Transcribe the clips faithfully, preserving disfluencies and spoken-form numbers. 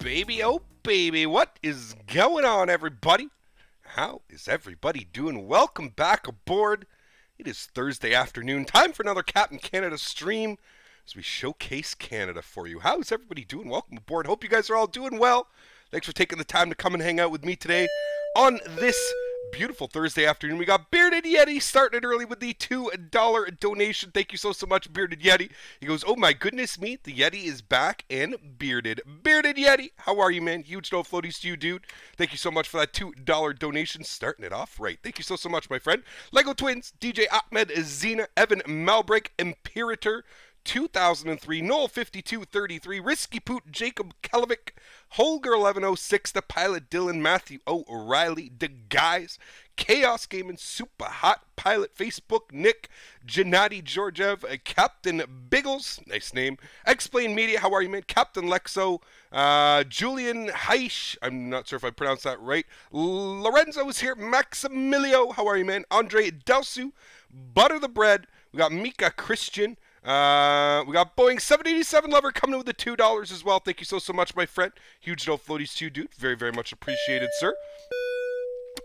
baby, oh baby, what is going on, everybody? How is everybody doing? Welcome back aboard. It is Thursday afternoon, time for another Captain Canada stream as we showcase Canada for you. How is everybody doing? Welcome aboard. Hope you guys are all doing well. Thanks for taking the time to come and hang out with me today on this beautiful Thursday afternoon. We got Bearded Yeti starting it early with the two dollar donation. Thank you so, so much, Bearded Yeti. He goes, oh my goodness me, the Yeti is back and bearded. Bearded Yeti, how are you, man? Huge no floaties to you, dude. Thank you so much for that two dollar donation. Starting it off right. Thank you so, so much, my friend. Lego Twins, D J Ahmed, Zena, Evan Malbreak, Imperator, two thousand three, Noel fifty-two thirty-three, Risky Poot, Jacob Kelevic, Holger eleven oh six, The Pilot, Dylan, Matthew O'Reilly, The Guys, Chaos Gaming, Super Hot Pilot, Facebook, Nick, Gennady Georgiev, Captain Biggles, nice name, X-Plane Media, how are you, man? Captain Lexo, uh, Julian Heisch, I'm not sure if I pronounced that right, Lorenzo is here, Maximilio, how are you, man? Andre Delsu, Butter the Bread, we got Mika Christian, Uh, we got Boeing seven eighty-seven Lover coming in with the two dollars as well. Thank you so, so much, my friend. Huge no floaties to you, dude. Very, very much appreciated, sir.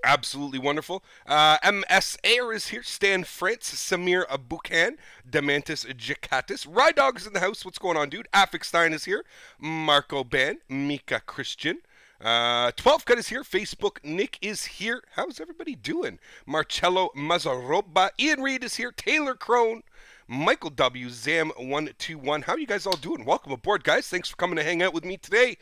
Absolutely wonderful. Uh, M S Air is here. Stan France, Samir Aboukan, Demantis Jakatis. Ride Dog is in the house. What's going on, dude? Afik Stein is here. Marco Ban, Mika Christian. Uh, twelve cut is here. Facebook Nick is here. How's everybody doing? Marcello Mazzaroba. Ian Reed is here. Taylor Crone. Michael W, Zam one two one, how are you guys all doing? Welcome aboard, guys. Thanks for coming to hang out with me today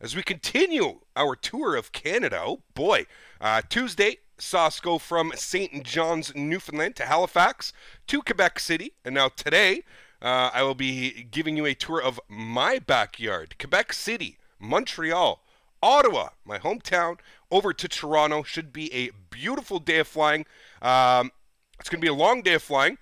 as we continue our tour of Canada. Oh, boy. Uh, Tuesday, saw us go from Saint John's, Newfoundland, to Halifax, to Quebec City. And now today, uh, I will be giving you a tour of my backyard, Quebec City, Montreal, Ottawa, my hometown, over to Toronto. Should be a beautiful day of flying. Um, it's going to be a long day of flying.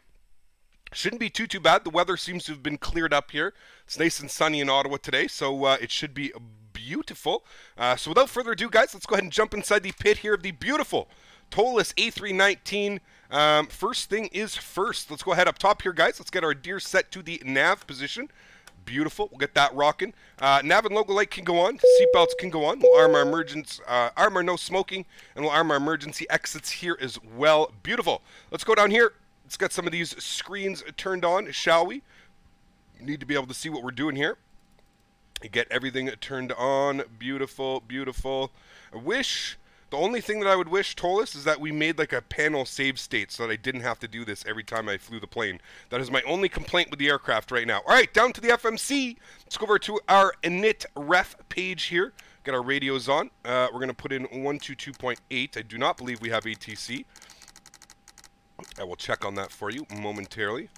Shouldn't be too, too bad. The weather seems to have been cleared up here. It's nice and sunny in Ottawa today, so uh, it should be beautiful. Uh, so without further ado, guys, let's go ahead and jump inside the pit here of the beautiful Tolis A three nineteen. Um, first thing is first. Let's go ahead up top here, guys. Let's get our deer set to the nav position. Beautiful. We'll get that rocking. Uh, nav and logo light can go on. Seatbelts can go on. We'll arm our emergence, uh, arm our no smoking, and we'll arm our emergency exits here as well. Beautiful. Let's go down here. Let's get some of these screens turned on, shall we? Need to be able to see what we're doing here. Get everything turned on. Beautiful, beautiful. I wish, the only thing that I would wish, Tolis, is that we made like a panel save state so that I didn't have to do this every time I flew the plane. That is my only complaint with the aircraft right now. All right, down to the F M C. Let's go over to our init ref page here. Get our radios on. Uh, we're going to put in one twenty-two point eight. I do not believe we have A T C. I will check on that for you momentarily.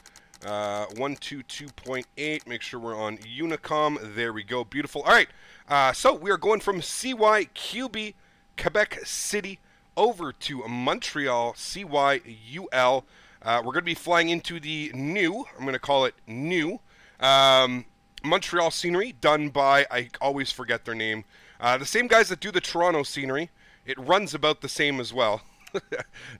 Uh, one twenty-two point eight. Make sure we're on Unicom. There we go. Beautiful. All right. Uh, so we are going from C Y Q B, Quebec City, over to Montreal, C Y U L. Uh, we're going to be flying into the new, I'm going to call it new, um, Montreal scenery done by, I always forget their name, uh, the same guys that do the Toronto scenery. It runs about the same as well.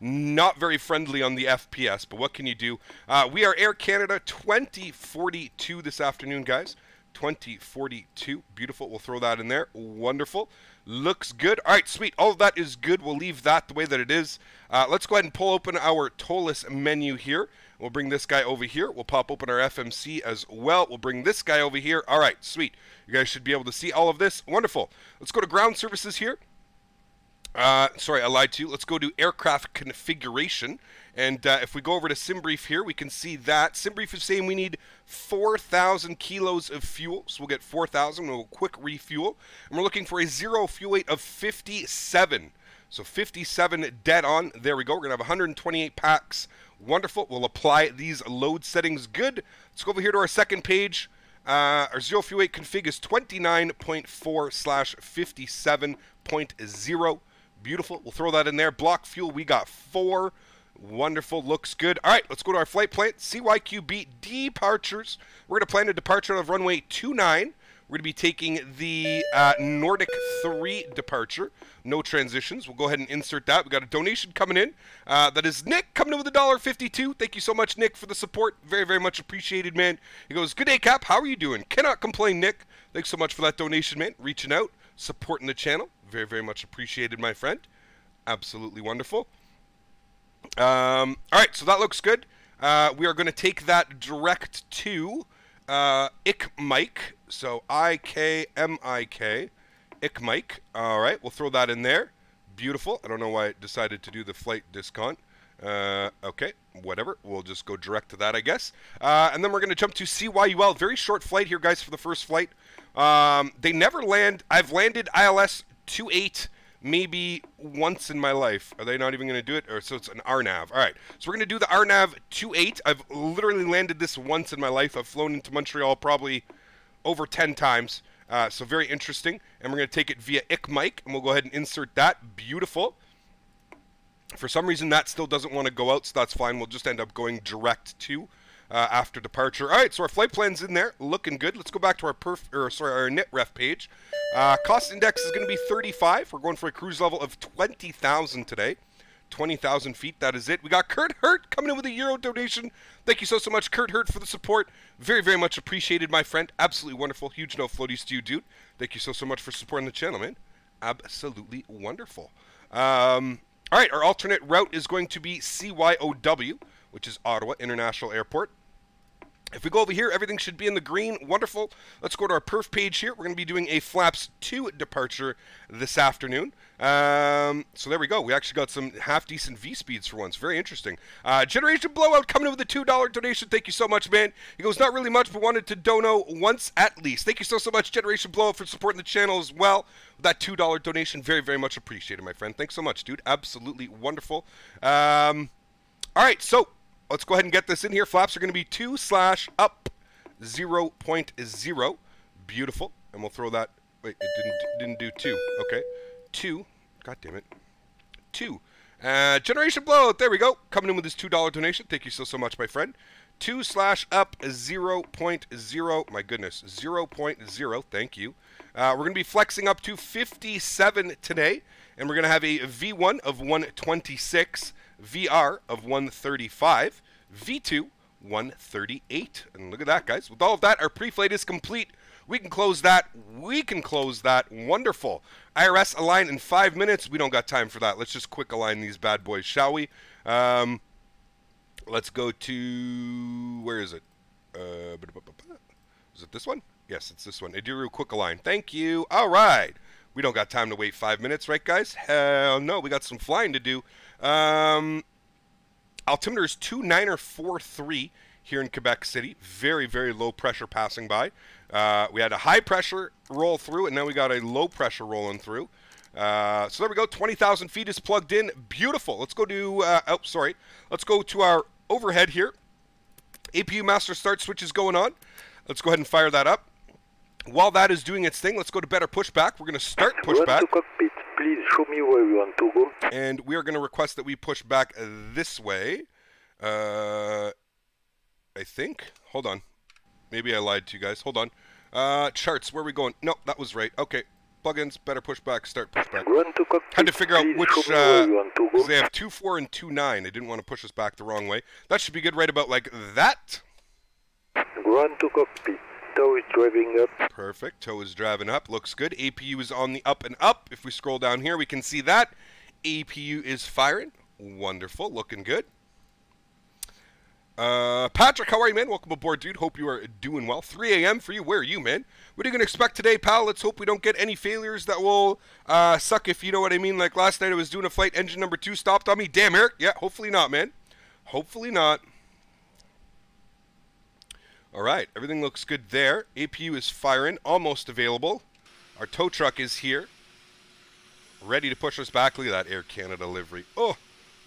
Not very friendly on the F P S, but what can you do? Uh, we are Air Canada twenty forty-two this afternoon, guys. twenty forty-two. Beautiful. We'll throw that in there. Wonderful. Looks good. All right, sweet. All of that is good. We'll leave that the way that it is. Uh, let's go ahead and pull open our Tolis menu here. We'll bring this guy over here. We'll pop open our F M C as well. We'll bring this guy over here. All right, sweet. You guys should be able to see all of this. Wonderful. Let's go to ground services here. Uh, sorry, I lied to you. Let's go to aircraft configuration. And uh, if we go over to SimBrief here, we can see that SimBrief is saying we need four thousand kilos of fuel. So we'll get four thousand. We'll quick refuel. And we're looking for a zero fuel weight of fifty-seven. So fifty-seven dead on. There we go. We're going to have one hundred twenty-eight packs. Wonderful. We'll apply these load settings. Good. Let's go over here to our second page. Uh, our zero fuel weight config is twenty-nine point four slash fifty-seven point zero. Beautiful. We'll throw that in there. Block fuel, we got four. Wonderful. Looks good. All right, let's go to our flight plan. C Y Q B departures. We're going to plan a departure out of runway two nine. We're going to be taking the uh, Nordic three departure. No transitions. We'll go ahead and insert that. We got a donation coming in. Uh, that is Nick coming in with a dollar fifty-two. Thank you so much, Nick, for the support. Very, very much appreciated, man. He goes, good day, Cap. How are you doing? Cannot complain, Nick. Thanks so much for that donation, man. Reaching out, supporting the channel. Very, very much appreciated, my friend. Absolutely wonderful. Um, all right, so that looks good. Uh, we are going to take that direct to uh, IKMike. So I K M I K, IKMike. All right, we'll throw that in there. Beautiful. I don't know why I decided to do the flight discount. Uh, okay, whatever. We'll just go direct to that, I guess. Uh, and then we're going to jump to C Y U L. Very short flight here, guys, for the first flight. Um, they never land. I've landed I L S twenty-eight maybe once in my life. Are they not even going to do it? Or so it's an R NAV. All right, so we're going to do the R NAV twenty-eight. I've literally landed this once in my life. I've flown into Montreal probably over ten times. Uh, so very interesting. And we're going to take it via IKMike, and we'll go ahead and insert that. Beautiful. For some reason, that still doesn't want to go out, so that's fine. We'll just end up going direct to uh, after departure. All right, so our flight plan's in there, looking good. Let's go back to our perf, or sorry, our NITREF page. Uh, cost index is going to be thirty-five. We're going for a cruise level of twenty thousand today. twenty thousand feet, that is it. We got Kurt Hurt coming in with a Euro donation. Thank you so, so much, Kurt Hurt, for the support. Very, very much appreciated, my friend. Absolutely wonderful. Huge no floaties to you, dude. Thank you so, so much for supporting the channel, man. Absolutely wonderful. Um... All right, our alternate route is going to be C Y O W, which is Ottawa International Airport. If we go over here, everything should be in the green. Wonderful. Let's go to our perf page here. We're going to be doing a Flaps two departure this afternoon. Um, so there we go. We actually got some half-decent V-speeds for once. Very interesting. Uh, Generation Blowout coming in with a two dollar donation. Thank you so much, man. He goes, not really much, but wanted to dono once at least. Thank you so, so much, Generation Blowout, for supporting the channel as well. That two dollar donation, very, very much appreciated, my friend. Thanks so much, dude. Absolutely wonderful. Um, all right, so let's go ahead and get this in here. Flaps are going to be two slash up zero point zero. Beautiful. And we'll throw that. Wait, it didn't, didn't do two. Okay. two. God damn it. two. Uh, Generation Blowout. There we go. Coming in with this two dollar donation. Thank you so, so much, my friend. two slash up zero point zero. My goodness. zero point zero. Thank you. Uh, we're going to be flexing up to fifty-seven today. And we're going to have a V one of one twenty-six. V R of one thirty-five, V two one thirty-eight, and look at that, guys. With all of that, our pre-flight is complete. We can close that. We can close that. Wonderful. I R S align in five minutes. We don't got time for that. Let's just quick align these bad boys, shall we? Um, let's go to, where is it? Uh, is it this one? Yes, it's this one. Idiru quick align. Thank you. All right. We don't got time to wait five minutes, right, guys? Hell no. We got some flying to do. Um, altimeter is two niner four three here in Quebec City. Very, very low pressure passing by. Uh, we had a high pressure roll through, and now we got a low pressure rolling through. Uh, so there we go. twenty thousand feet is plugged in. Beautiful. Let's go to, uh, oh, sorry. Let's go to our overhead here. A P U master start switch is going on. Let's go ahead and fire that up. While that is doing its thing, let's go to better pushback. We're going to start pushback. Please show me where you want to go. And we are going to request that we push back this way. Uh, I think. Hold on. Maybe I lied to you guys. Hold on. Uh, charts. Where are we going? No, that was right. Okay. Plugins. Better push back. Start push back. Had to figure out which. Uh, because they have two four and two nine. They didn't want to push us back the wrong way. That should be good. Right about like that. Run to cockpit. Tow is driving up. Perfect. Tow is driving up. Looks good. A P U is on the up and up. If we scroll down here, we can see that. A P U is firing. Wonderful. Looking good. Uh, Patrick, how are you, man? Welcome aboard, dude. Hope you are doing well. three A M for you. Where are you, man? What are you going to expect today, pal? Let's hope we don't get any failures that will uh, suck, if you know what I mean. Like last night, I was doing a flight. Engine number two stopped on me. Damn, Eric. Yeah, hopefully not, man. Hopefully not. All right, everything looks good there. A P U is firing, almost available. Our tow truck is here, ready to push us back. Look at that Air Canada livery. Oh,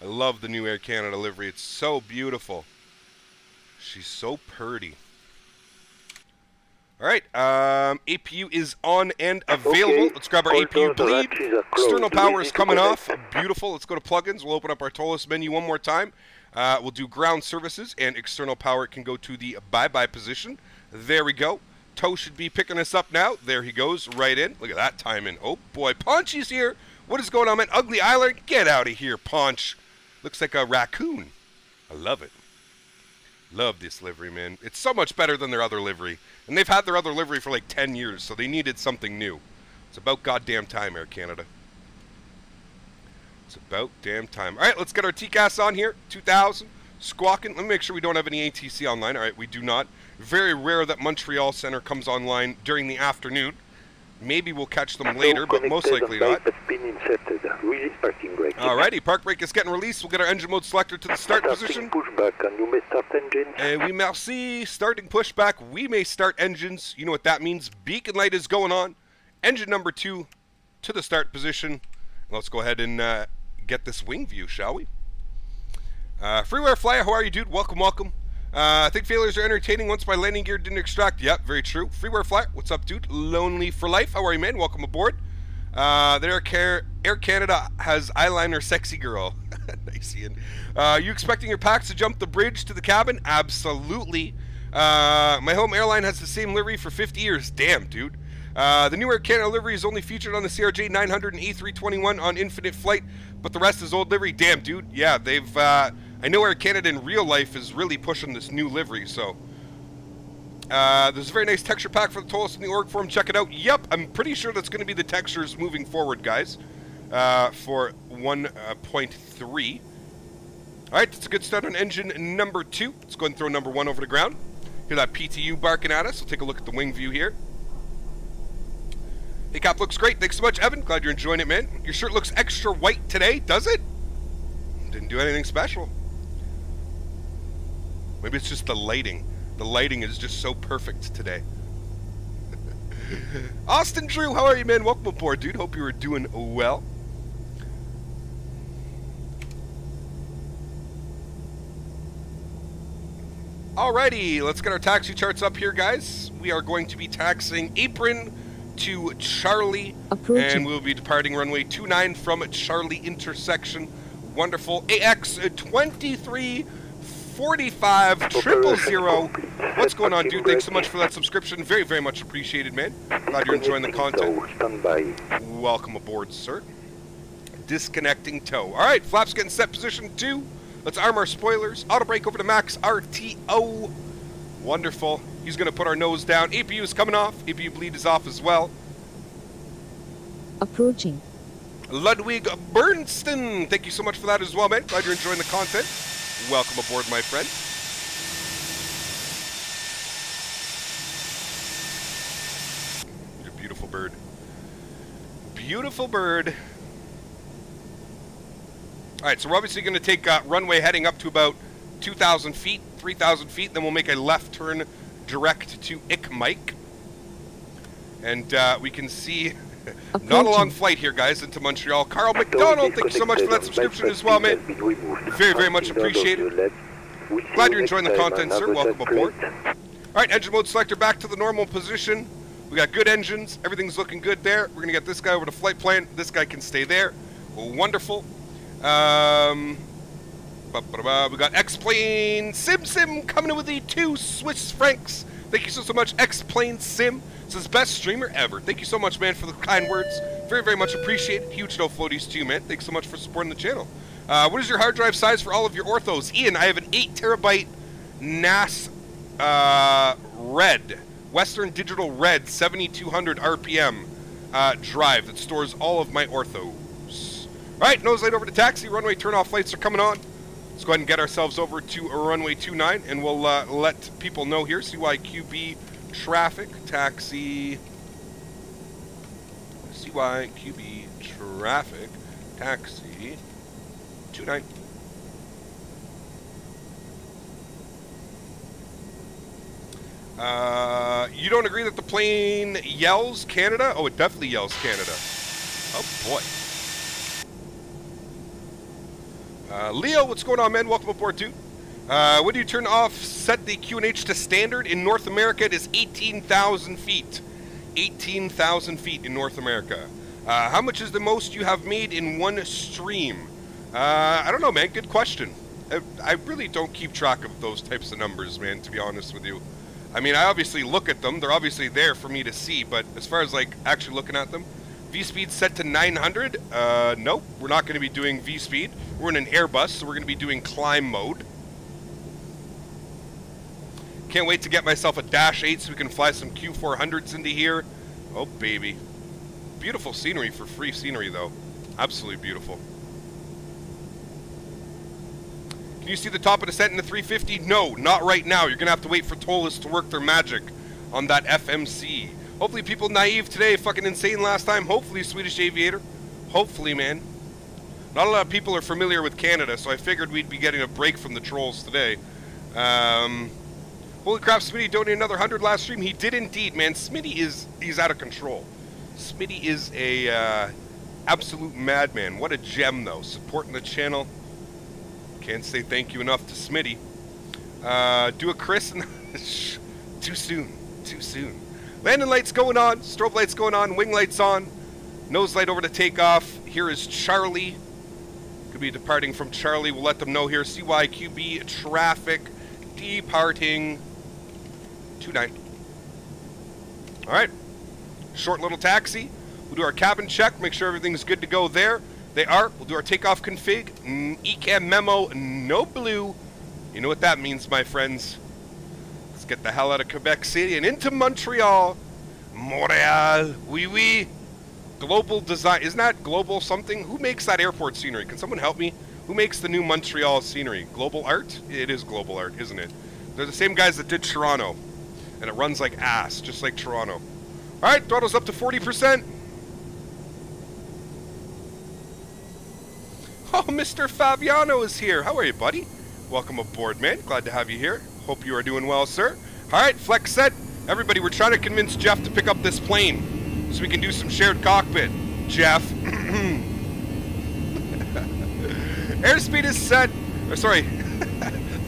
I love the new Air Canada livery. It's so beautiful. She's so purty. All right, um, A P U is on and available. Okay. Let's grab our A P U bleed. External power is coming off. Beautiful. Let's go to plugins. We'll open up our Tolis menu one more time. Uh, we'll do ground services, and external power can go to the bye-bye position. There we go. Tow should be picking us up now. There he goes, right in. Look at that time in. Oh, boy. Paunchy's here. What is going on, man? Ugly Island, get out of here, Paunch. Looks like a raccoon. I love it. Love this livery, man. It's so much better than their other livery. And they've had their other livery for like ten years, so they needed something new. It's about goddamn time, Air Canada. It's about damn time. All right, let's get our T C A S on here. two thousand. Squawking. Let me make sure we don't have any A T C online. All right, we do not. Very rare that Montreal Center comes online during the afternoon. Maybe we'll catch them later, but most likely not. Alrighty, park brake is getting released. We'll get our engine mode selector to the start position. Uh, we merci. Starting pushback. We may start engines. You know what that means. Beacon light is going on. Engine number two to the start position. Let's go ahead and uh, get this wing view, shall we? Uh, Freeware Flyer, how are you, dude? Welcome, welcome. Uh, I think failures are entertaining once my landing gear didn't extract. Yep, very true. Freeware Flyer, what's up, dude? Lonely for life. How are you, man? Welcome aboard. Uh, the Air, Car Air Canada has eyeliner sexy girl. Nice, Ian. Uh, you expecting your packs to jump the bridge to the cabin? Absolutely. Uh, my home airline has the same livery for fifty years. Damn, dude. Uh, the new Air Canada livery is only featured on the C R J nine hundred and A three twenty-one on Infinite Flight, but the rest is old livery. Damn, dude. Yeah, they've... Uh, I know Air Canada in real life is really pushing this new livery, so... Uh, there's a very nice texture pack for the Tolis in the org form. Check it out. Yep, I'm pretty sure that's going to be the textures moving forward, guys, uh, for one point three. All right, that's a good start on engine number two. Let's go ahead and throw number one over the ground. Hear that P T U barking at us. We'll take a look at the wing view here. Hey, Cap, looks great. Thanks so much, Evan. Glad you're enjoying it, man. Your shirt looks extra white today, does it? Didn't do anything special. Maybe it's just the lighting. The lighting is just so perfect today. Austin Drew, how are you, man? Welcome aboard, dude. Hope you are doing well. Alrighty, let's get our taxi charts up here, guys. We are going to be taxiing Apron to Charlie, and we'll be departing runway two nine from Charlie intersection. Wonderful. A X two three four five zero zero. What's going on, dude? Thanks so much for that subscription. Very, very much appreciated, man. Glad you're enjoying the content. Welcome aboard, sir. Disconnecting tow. All right, flaps getting set position two. Let's arm our spoilers. Auto brake over to max R T O. Wonderful. He's going to put our nose down. A P U is coming off. A P U bleed is off as well. Approaching. Ludwig Bernstein, thank you so much for that as well, man. Glad you're enjoying the content. Welcome aboard, my friend. You're a beautiful bird. Beautiful bird. All right, so we're obviously going to take uh, runway heading up to about two thousand feet, three thousand feet, then we'll make a left turn direct to Ick Mike. And uh, we can see... Not a long flight here, guys, into Montreal. Carl McDonald, thank you so much for that subscription as well, man. Very, very much appreciated. Glad you're enjoying the content, sir. Welcome aboard. All right, engine mode selector back to the normal position. We got good engines. Everything's looking good there. We're going to get this guy over to flight plan. This guy can stay there. Wonderful. Um, we got X-Plane Sim Sim coming in with the two Swiss francs. Thank you so, so much, X-Plane Sim. This is best streamer ever. Thank you so much, man, for the kind words. Very, very much appreciated. Huge no floaties to you, man. Thanks so much for supporting the channel. Uh, what is your hard drive size for all of your orthos? Ian, I have an eight terabyte N A S uh, Red, Western Digital Red seventy-two hundred R P M uh, drive that stores all of my orthos. All right, nose light over to taxi. Runway turn-off lights are coming on. Let's go ahead and get ourselves over to runway two nine, and we'll uh, let people know here. C Y Q B traffic, taxi, C Y Q B traffic, taxi, two nine. Uh, you don't agree that the plane yells Canada? Oh, it definitely yells Canada. Oh, boy. Uh, Leo, what's going on, man? Welcome aboard, dude. Uh, when do you turn off, set the Q and H to standard? In North America, it is eighteen thousand feet. eighteen thousand feet in North America. Uh, how much is the most you have made in one stream? Uh, I don't know, man. Good question. I, I really don't keep track of those types of numbers, man, to be honest with you. I mean, I obviously look at them. They're obviously there for me to see, but as far as, like, actually looking at them, V-speed set to nine hundred? Uh, nope. We're not going to be doing V-speed. We're in an Airbus, so we're going to be doing climb mode. Can't wait to get myself a Dash eight so we can fly some Q four hundreds into here. Oh, baby. Beautiful scenery for free scenery, though. Absolutely beautiful. Can you see the top of descent in the three fifty? No, not right now. You're going to have to wait for Tolis to work their magic on that F M C. Hopefully people naive today, fucking insane last time. Hopefully, Swedish Aviator. Hopefully, man. Not a lot of people are familiar with Canada, so I figured we'd be getting a break from the trolls today. Um, holy crap, Smitty donated another one hundred last stream. He did indeed, man. Smitty is, he's out of control. Smitty is a uh, absolute madman. What a gem, though. Supporting the channel. Can't say thank you enough to Smitty. Uh, do a Chris and... Too soon. Too soon. Landing lights going on. Strobe lights going on. Wing lights on. Nose light over to takeoff. Here is Charlie. Could be departing from Charlie. We'll let them know here. C Y Q B traffic. Departing. two nine. Alright. Short little taxi. We'll do our cabin check. Make sure everything's good to go there. They are. We'll do our takeoff config. E C A M memo. No blue. You know what that means, my friends. Let's get the hell out of Quebec City and into Montreal. Montreal. Oui, oui. Global design, isn't that global something? Who makes that airport scenery? Can someone help me? Who makes the new Montreal scenery? Global Art? It is Global Art, isn't it? They're the same guys that did Toronto. And it runs like ass, just like Toronto. Alright, throttle's up to forty percent. Oh, Mister Fabiano is here. How are you, buddy? Welcome aboard, man. Glad to have you here. Hope you are doing well, sir. Alright, flex set. Everybody, we're trying to convince Jeff to pick up this plane. So we can do some shared cockpit, Jeff. Airspeed is set. Or sorry,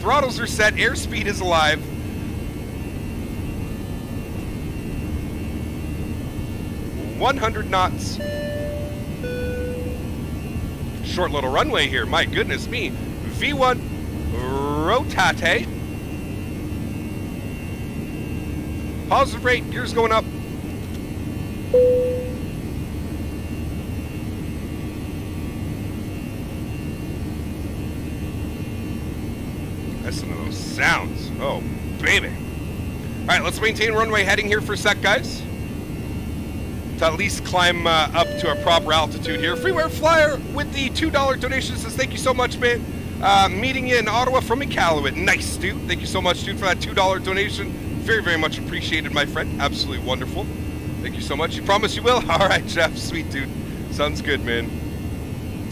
throttles are set. Airspeed is alive. one hundred knots. Short little runway here. My goodness me. V one rotate. Positive rate. Gears going up. Listen to those sounds. Oh, baby. Alright, let's maintain runway heading here for a sec, guys. To at least climb uh, up to a proper altitude here. Freeware Flyer with the two dollar donation says, thank you so much, man. Uh, meeting you in Ottawa from Iqaluit. Nice, dude. Thank you so much, dude, for that two dollar donation. Very, very much appreciated, my friend. Absolutely wonderful. Thank you so much. You promise you will? All right, Jeff. Sweet, dude. Sounds good, man.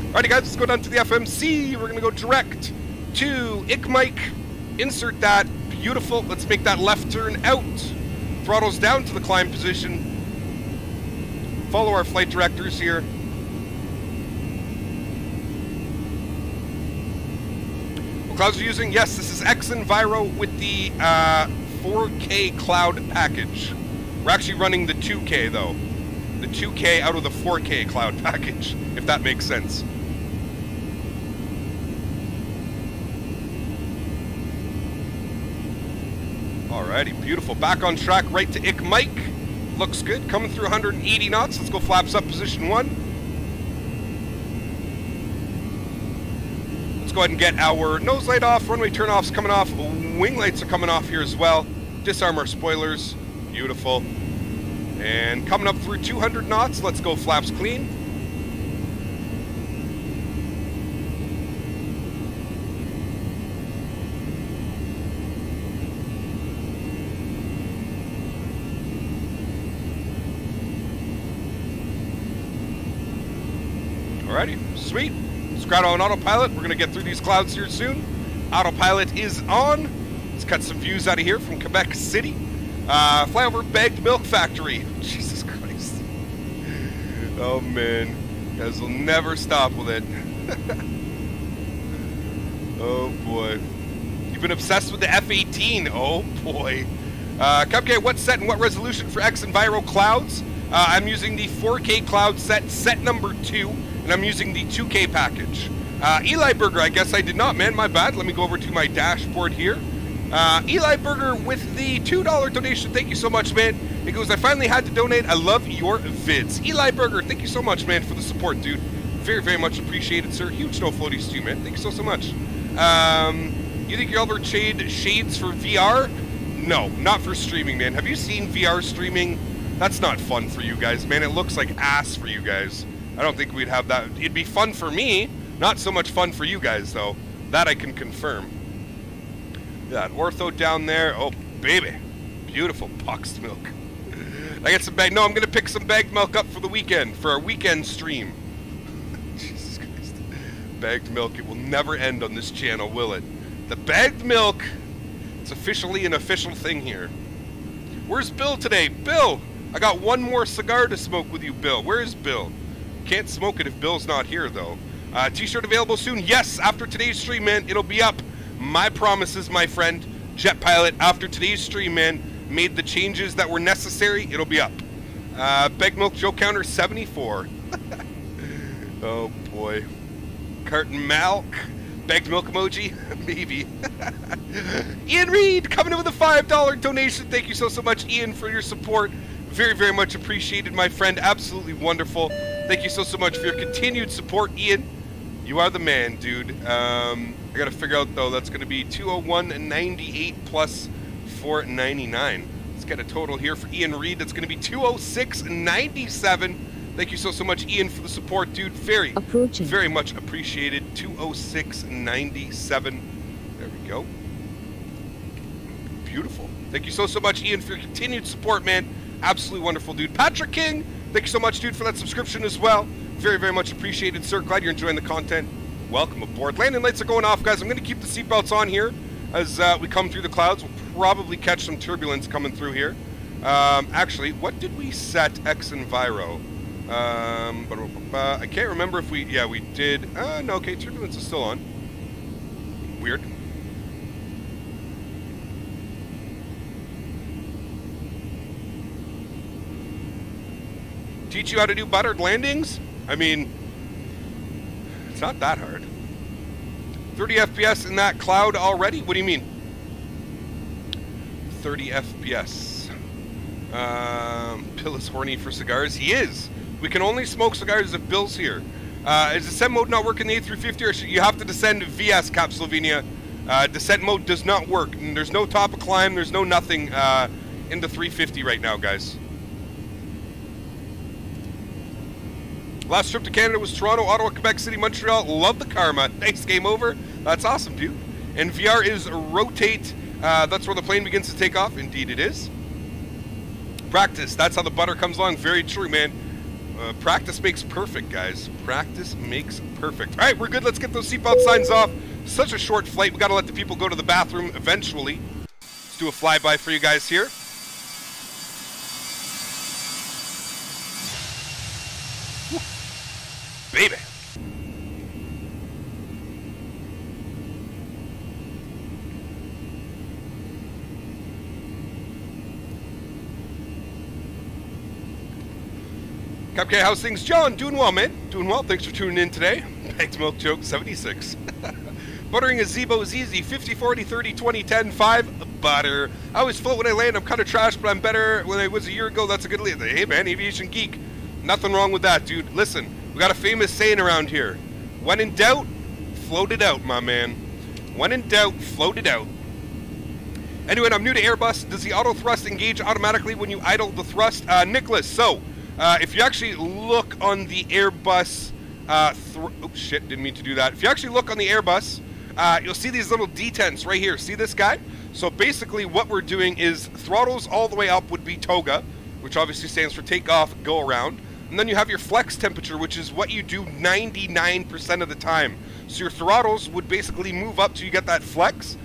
All righty, guys. Let's go down to the F M C. We're going to go direct to Iqmike. Insert that. Beautiful. Let's make that left turn out. Throttles down to the climb position. Follow our flight directors here. What clouds are you using? Yes, this is X-Enviro with the uh, four K cloud package. We're actually running the two K, though. The two K out of the four K cloud package, if that makes sense. Alrighty, beautiful. Back on track, right to Iqmike. Looks good. Coming through one hundred eighty knots. Let's go flaps up, position one. Let's go ahead and get our nose light off. Runway turn-offs coming off. Wing lights are coming off here as well. Disarm our spoilers. Beautiful. And coming up through two hundred knots, let's go flaps clean. Alrighty, sweet. Let's crowd on autopilot. We're going to get through these clouds here soon. Autopilot is on. Let's cut some views out of here from Quebec City. Uh, fly over Bagged Milk Factory. Jesus Christ. Oh, man. You guys will never stop with it. Oh, boy. You've been obsessed with the F eighteen. Oh, boy. Uh, Cupcake, what set and what resolution for X-Enviro clouds? Uh, I'm using the four K cloud set, set number two, and I'm using the two K package. Uh, Eli Burger, I guess I did not, man. My bad. Let me go over to my dashboard here. Uh, Eli Burger with the two dollar donation. Thank you so much, man. It goes, I finally had to donate. I love your vids. Eli Burger, thank you so much, man, for the support, dude. Very, very much appreciated, sir. Huge no floaties to you, man. Thank you so, so much. Um, you think you'll ever trade shades for V R? No, not for streaming, man. Have you seen V R streaming? That's not fun for you guys, man. It looks like ass for you guys. I don't think we'd have that. It'd be fun for me, not so much fun for you guys, though. That I can confirm. That ortho down there. Oh, baby. Beautiful puck's milk. I get some bag. No, I'm going to pick some bagged milk up for the weekend, for our weekend stream. Jesus Christ. Bagged milk. It will never end on this channel, will it? The bagged milk. It's officially an official thing here. Where's Bill today? Bill! I got one more cigar to smoke with you, Bill. Where is Bill? Can't smoke it if Bill's not here, though. Uh, T-shirt available soon. Yes, after today's stream, man, it'll be up. My promises, my friend. Jet Pilot, after today's stream, man, made the changes that were necessary. It'll be up. Uh, Beg Milk Joe Counter, seventy-four. Oh, boy. Carton Malk. Begged milk emoji? Maybe. Ian Reed coming in with a five dollar donation. Thank you so, so much, Ian, for your support. Very, very much appreciated, my friend. Absolutely wonderful. Thank you so, so much for your continued support, Ian. You are the man, dude. Um, I got to figure out, though, that's going to be two oh one ninety-eight plus four ninety-nine. Let's get a total here for Ian Reed. That's going to be two oh six ninety-seven. Thank you so, so much, Ian, for the support, dude. Very, very much appreciated. two oh six ninety-seven. There we go. Beautiful. Thank you so, so much, Ian, for your continued support, man. Absolutely wonderful, dude. Patrick King, thank you so much, dude, for that subscription as well. Very, very much appreciated, sir. Glad you're enjoying the content. Welcome aboard. Landing lights are going off, guys. I'm going to keep the seatbelts on here as uh, we come through the clouds. We'll probably catch some turbulence coming through here. Um, actually, what did we set X-Enviro? Um, but, uh, I can't remember if we, yeah, we did, uh, no, okay, turbulence is still on. Weird. Teach you how to do buttered landings? I mean, it's not that hard. thirty F P S in that cloud already? What do you mean? thirty F P S. Um, Bill is horny for cigars. He is. We can only smoke cigars if Bill's here. Uh, is descent mode not working in the A three fifty? Or should you have to descend V S Cap Slovenia? Uh, descent mode does not work. And there's no top of climb. There's no nothing uh, in the three fifty right now, guys. Last trip to Canada was Toronto, Ottawa, Quebec City, Montreal. Love the karma. Nice game over. That's awesome, dude. And V R is rotate. Uh, that's where the plane begins to take off. Indeed it is. Practice. That's how the butter comes along. Very true, man. Uh, practice makes perfect, guys. Practice makes perfect. All right, we're good. Let's get those seatbelt signs off. Such a short flight. We got to let the people go to the bathroom eventually. Let's do a flyby for you guys here. Woo. Baby. Cupcake, how's things? John, doing well, man. Doing well. Thanks for tuning in today. Baked milk joke, seventy-six. Buttering a Zebo is easy. fifty, forty, thirty, twenty, ten, five. Butter. I always float when I land. I'm kind of trash, but I'm better when I was a year ago. That's a good lead. Hey, man, aviation geek. Nothing wrong with that, dude. Listen, we got a famous saying around here. When in doubt, float it out, my man. When in doubt, float it out. Anyway, I'm new to Airbus. Does the auto thrust engage automatically when you idle the thrust? Uh, Nicholas, so... Uh, if you actually look on the Airbus, uh, th oh shit, didn't mean to do that. If you actually look on the Airbus, uh, you'll see these little detents right here. See this guy? So basically what we're doing is throttles all the way up would be TOGA, which obviously stands for takeoff, go around. And then you have your flex temperature, which is what you do ninety-nine percent of the time. So your throttles would basically move up till you get that flex.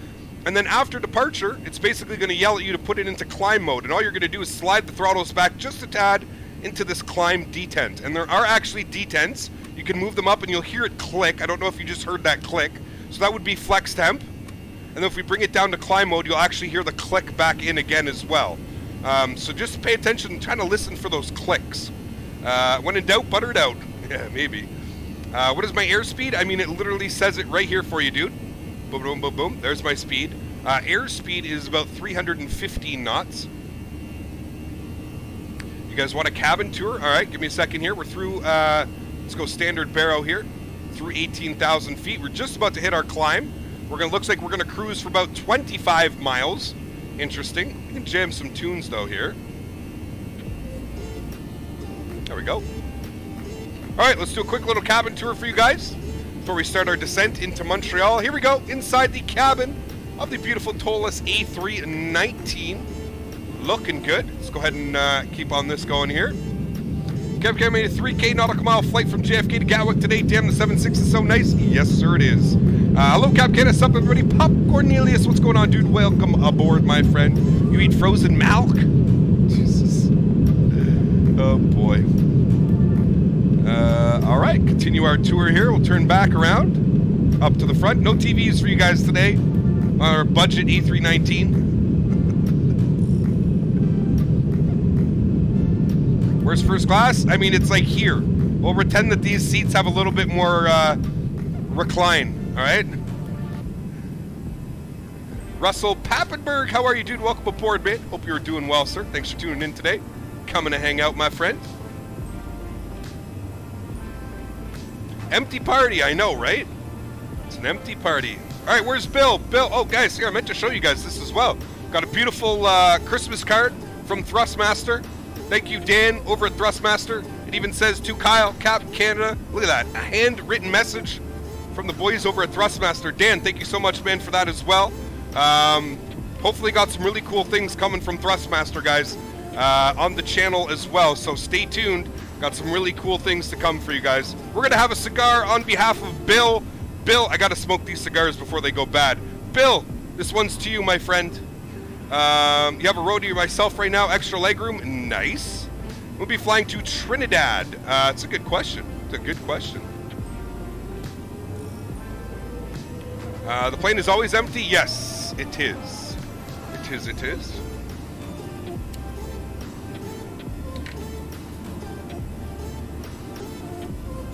And then after departure, it's basically going to yell at you to put it into climb mode. And all you're going to do is slide the throttles back just a tad into this climb detent. And there are actually detents. You can move them up and you'll hear it click. I don't know if you just heard that click. So that would be flex temp. And then if we bring it down to climb mode, you'll actually hear the click back in again as well. Um, so just pay attention and try to listen for those clicks. Uh, when in doubt, butter it out. Yeah, maybe. Uh, what is my airspeed? I mean, it literally says it right here for you, dude. Boom, boom, boom, boom. There's my speed. Uh, airspeed is about three hundred fifteen knots. You guys want a cabin tour? All right, give me a second here. We're through, uh, let's go standard barrow here, through eighteen thousand feet. We're just about to hit our climb. We're going to, looks like we're going to cruise for about twenty-five miles. Interesting. We can jam some tunes though here. There we go. Alright, let's do a quick little cabin tour for you guys before we start our descent into Montreal. Here we go, inside the cabin of the beautiful Tolis A three nineteen. Looking good. Let's go ahead and uh, keep on this going here. K J F K made a three K nautical mile flight from J F K to Gatwick today. Damn, the seven six is so nice. Yes, sir, it is. Uh, hello, Cap Canada. Sup, everybody. Pop Cornelius. What's going on, dude? Welcome aboard, my friend. You eat frozen milk? Jesus. Oh, boy. Uh, all right. Continue our tour here. We'll turn back around up to the front. No T Vs for you guys today on our budget A three nineteen. Where's first class? I mean, it's like here. We'll pretend that these seats have a little bit more uh, recline, all right? Russell Pappenberg, how are you, dude? Welcome aboard, mate. Hope you're doing well, sir. Thanks for tuning in today. Coming to hang out, my friend. Empty party, I know, right? It's an empty party. All right, where's Bill? Bill, oh, guys, here, I meant to show you guys this as well. Got a beautiful uh, Christmas card from Thrustmaster. Thank you, Dan, over at Thrustmaster. It even says to Kyle, Cap Canada. Look at that, a handwritten message from the boys over at Thrustmaster. Dan, thank you so much, man, for that as well. Um, hopefully got some really cool things coming from Thrustmaster, guys, uh, on the channel as well. So stay tuned. Got some really cool things to come for you guys. We're going to have a cigar on behalf of Bill. Bill, I got to smoke these cigars before they go bad. Bill, this one's to you, my friend. Um, you have a road to myself right now, extra legroom. Nice. We'll be flying to Trinidad. Uh, it's a good question. It's a good question. Uh, the plane is always empty. Yes, it is. It is, it is.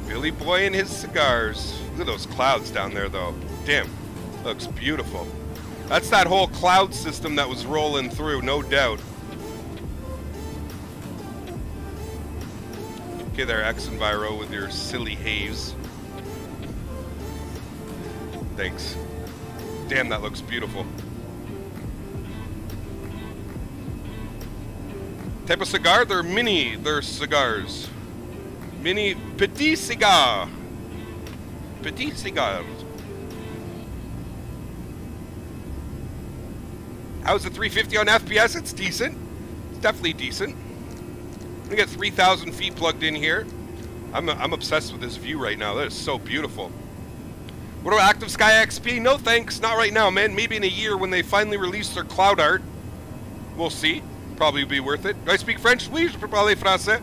Billy Boy and his cigars. Look at those clouds down there, though. Damn, looks beautiful. That's that whole cloud system that was rolling through, no doubt. Okay there, X-Enviro, with your silly haze. Thanks. Damn, that looks beautiful. Type of cigar? They're mini, they're cigars. Mini petit cigar. Petit cigar. How's the three fifty on F P S? It's decent. It's definitely decent. We got three thousand feet plugged in here. I'm, I'm obsessed with this view right now. That is so beautiful. What about Active Sky X P? No thanks. Not right now, man. Maybe in a year when they finally release their cloud art. We'll see. Probably be worth it. Do I speak French? Oui, je parle français.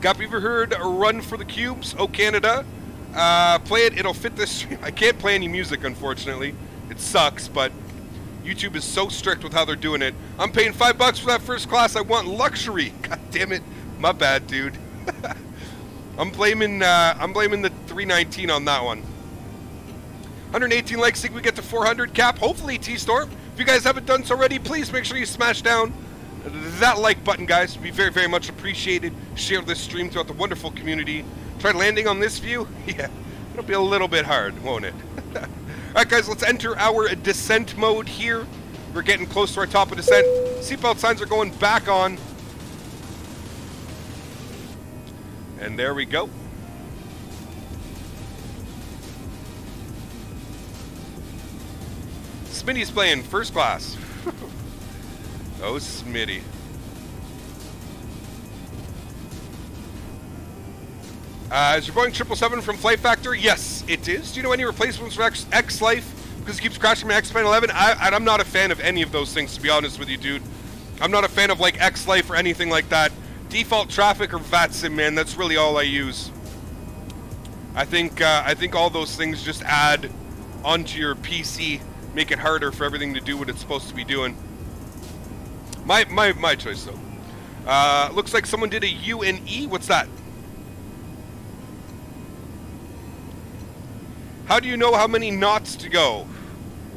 Got people heard a run for the cubes? Oh, Canada. Uh, play it. It'll fit this stream. I can't play any music, unfortunately. It sucks, but YouTube is so strict with how they're doing it. I'm paying five bucks for that first class. I want luxury. God damn it. My bad, dude. I'm blaming uh, I'm blaming the three nineteen on that one. one hundred eighteen likes, think we get to four hundred cap. Hopefully, T-Storm. If you guys haven't done so already, please make sure you smash down that like button, guys. It would be very, very much appreciated. Share this stream throughout the wonderful community. Try landing on this view? Yeah. It'll be a little bit hard, won't it? Alright guys, let's enter our descent mode here. We're getting close to our top of descent. Seatbelt signs are going back on. And there we go. Smitty's playing first class. Oh, Smitty. Uh, is your Boeing triple seven from FlightFactor? Yes, it is. Do you know any replacements for X, X Life? Because it keeps crashing my X Plane eleven? I, I'm not a fan of any of those things, to be honest with you, dude. I'm not a fan of, like, X Life or anything like that. Default traffic or VATSIM, man, that's really all I use. I think, uh, I think all those things just add onto your P C, make it harder for everything to do what it's supposed to be doing. My, my, my choice, though. Uh, looks like someone did a U and E. What's that? How do you know how many knots to go?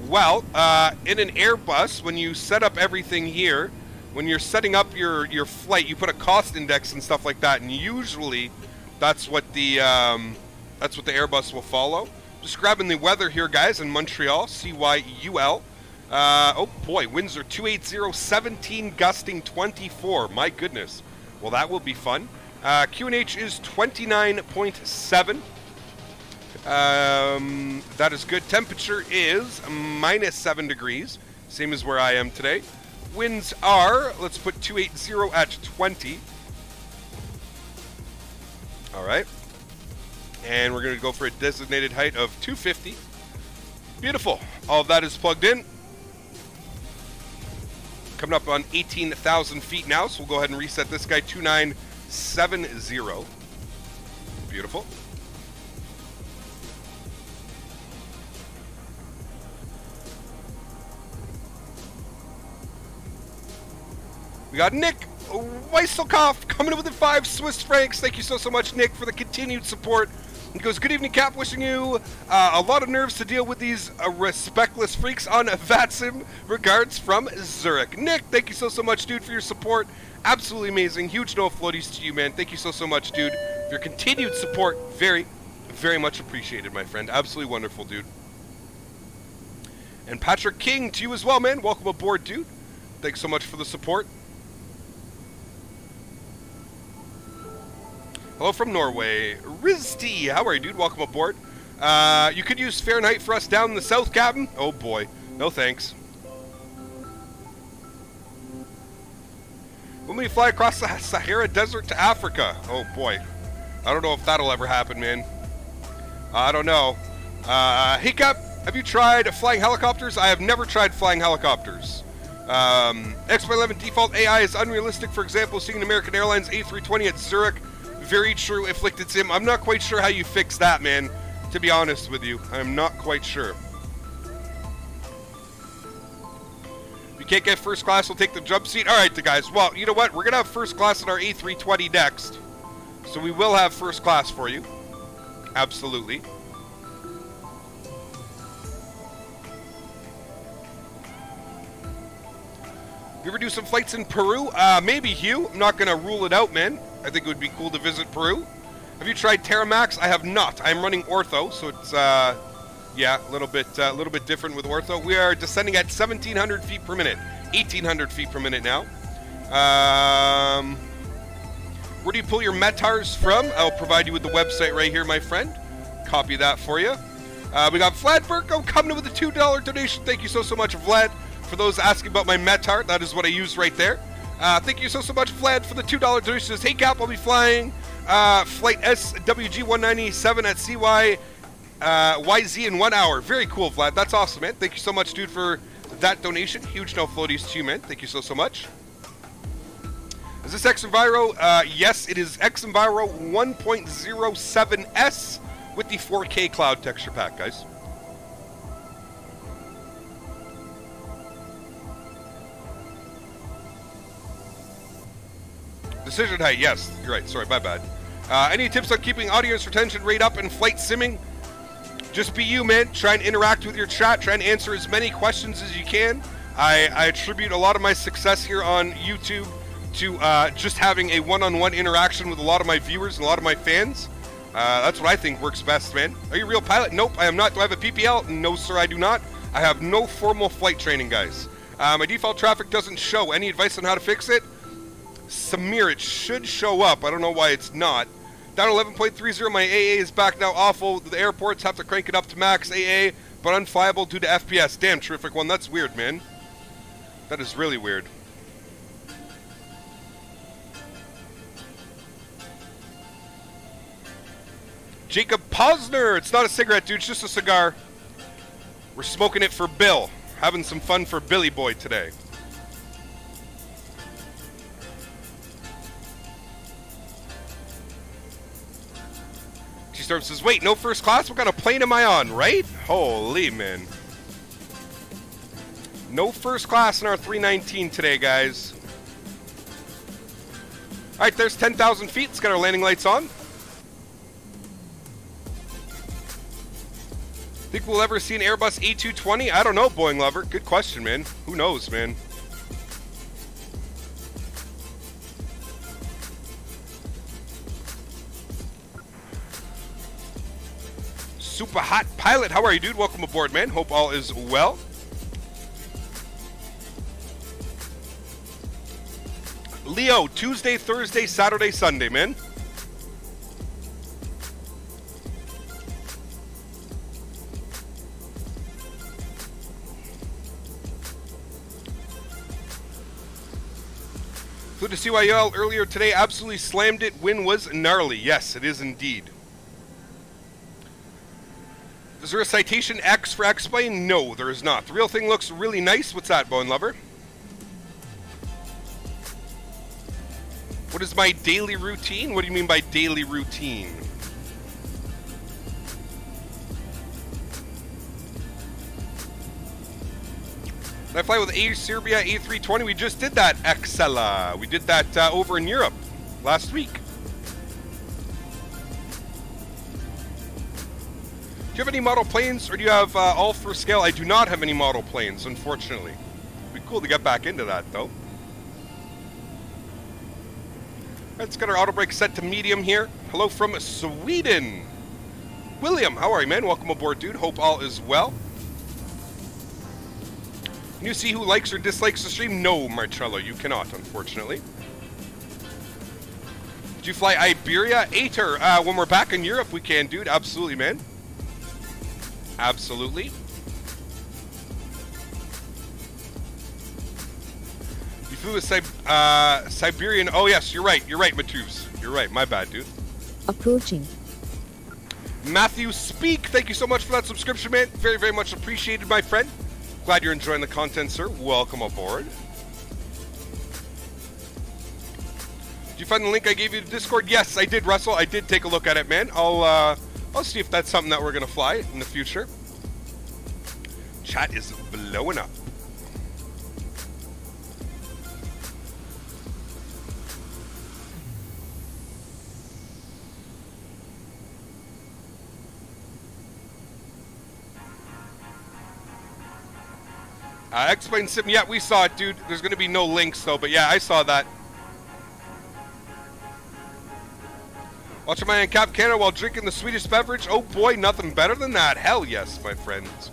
Well, uh, in an Airbus, when you set up everything here, when you're setting up your, your flight, you put a cost index and stuff like that, and usually that's what the um, that's what the Airbus will follow. Just grabbing the weather here, guys, in Montreal, C Y U L. Uh, oh boy, winds are two eighty, seventeen gusting twenty-four. My goodness. Well, that will be fun. Uh, Q and H is twenty-nine point seven. Um, that is good. Temperature is minus seven degrees, same as where I am today. Winds are, let's put two eighty at twenty. All right. And we're going to go for a designated height of two fifty. Beautiful. All of that is plugged in. Coming up on eighteen thousand feet now, so we'll go ahead and reset this guy, two nine seven zero. Beautiful. We got Nick Weisselkopf coming up with the five Swiss francs. Thank you so, so much, Nick, for the continued support. He goes, good evening, Cap, wishing you uh, a lot of nerves to deal with these uh, respectless freaks on VATSIM. Regards from Zurich. Nick, thank you so, so much, dude, for your support. Absolutely amazing. Huge no floaties to you, man. Thank you so, so much, dude, for your continued support. Very, very much appreciated, my friend. Absolutely wonderful, dude. And Patrick King, to you as well, man. Welcome aboard, dude. Thanks so much for the support. Hello from Norway. Rizty, how are you, dude? Welcome aboard. Uh, you could use Fahrenheit for us down in the south, Captain. Oh, boy. No thanks. When we fly across the Sahara Desert to Africa. Oh, boy. I don't know if that'll ever happen, man. I don't know. Uh, Hiccup, have you tried flying helicopters? I have never tried flying helicopters. Um, X-Plane eleven default A I is unrealistic. For example, seeing an American Airlines A three twenty at Zurich. Very true, Afflicted Sim. I'm not quite sure how you fix that, man. To be honest with you, I'm not quite sure. If you can't get first class, we'll take the jump seat. All right, guys. Well, you know what? We're going to have first class in our A three twenty next. So we will have first class for you. Absolutely. You ever do some flights in Peru? Uh, maybe, Hugh. I'm not going to rule it out, man. I think it would be cool to visit Peru. Have you tried Terramax? I have not. I'm running ortho, so it's, uh, yeah, a little bit, uh, little bit different with ortho. We are descending at seventeen hundred feet per minute. eighteen hundred feet per minute now. Um, where do you pull your METARs from? I'll provide you with the website right here, my friend. Copy that for you. Uh, we got Vlad Burko coming in with a two dollar donation. Thank you so, so much, Vlad. For those asking about my METAR, that is what I use right there. Uh, thank you so, so much, Vlad, for the two dollar donation. Hey, Cap, I'll be flying uh, flight S W G one ninety-seven at C Y, uh, Y Z in one hour. Very cool, Vlad. That's awesome, man. Thank you so much, dude, for that donation. Huge no floaties to you, man. Thank you so, so much. Is this X-Enviro? Uh, yes, it is X-Enviro one point oh seven S with the four K cloud texture pack, guys. Decision height, yes. You're right. Sorry, my bad. Uh, any tips on keeping audience retention rate up in flight simming? Just be you, man. Try and interact with your chat. Try and answer as many questions as you can. I, I attribute a lot of my success here on YouTube to uh, just having a one-on-one interaction with a lot of my viewers and a lot of my fans. Uh, that's what I think works best, man. Are you a real pilot? Nope, I am not. Do I have a P P L? No, sir, I do not. I have no formal flight training, guys. Uh, my default traffic doesn't show. Any advice on how to fix it? Samir, it should show up. I don't know why it's not. Down eleven point three zero, my A A is back now. Awful. The airports have to crank it up to max A A, but unflyable due to F P S. Damn, terrific one. That's weird, man. That is really weird. Jacob Posner. It's not a cigarette, dude. It's just a cigar. We're smoking it for Bill. Having some fun for Billy Boy today. Storm says, wait, no first class? What kind of plane am I on, right? Holy man. No first class in our three nineteen today, guys. All right, there's ten thousand feet. Let's get our landing lights on. Think we'll ever see an Airbus A two twenty? I don't know, Boeing lover. Good question, man. Who knows, man? Super Hot Pilot, how are you, dude? Welcome aboard, man. Hope all is well. Leo, Tuesday, Thursday, Saturday, Sunday, man. Flew to C Y L earlier today, absolutely slammed it. Wind was gnarly. Yes, it is indeed. Is there a Citation X for X-Plane? No, there is not. The real thing looks really nice. What's that, Bone Lover? What is my daily routine? What do you mean by daily routine? Did I fly with a Serbia A three twenty? We just did that, Excella. We did that uh, over in Europe last week. Do you have any model planes, or do you have uh, all for scale? I do not have any model planes, unfortunately. It'd be cool to get back into that, though. Let's get our auto brake set to medium here. Hello from Sweden. William, how are you, man? Welcome aboard, dude. Hope all is well. Can you see who likes or dislikes the stream? No, Marcello, you cannot, unfortunately. Did you fly Iberia? Ater, uh, when we're back in Europe, we can, dude. Absolutely, man. Absolutely. You flew a Sib uh, Siberian. Oh, yes, you're right. You're right, Matubes. You're right. My bad, dude. Approaching. Matthew Speak, thank you so much for that subscription, man. Very, very much appreciated, my friend. Glad you're enjoying the content, sir. Welcome aboard. Did you find the link I gave you to Discord? Yes, I did, Russell. I did take a look at it, man. I'll, uh... I'll see if that's something that we're going to fly in the future. Chat is blowing up. Uh, X-Plane Sim, yeah, we saw it, dude. There's going to be no links, though, but yeah, I saw that. Watching my Cap Canada while drinking the Swedish beverage. Oh boy, nothing better than that. Hell yes, my friends.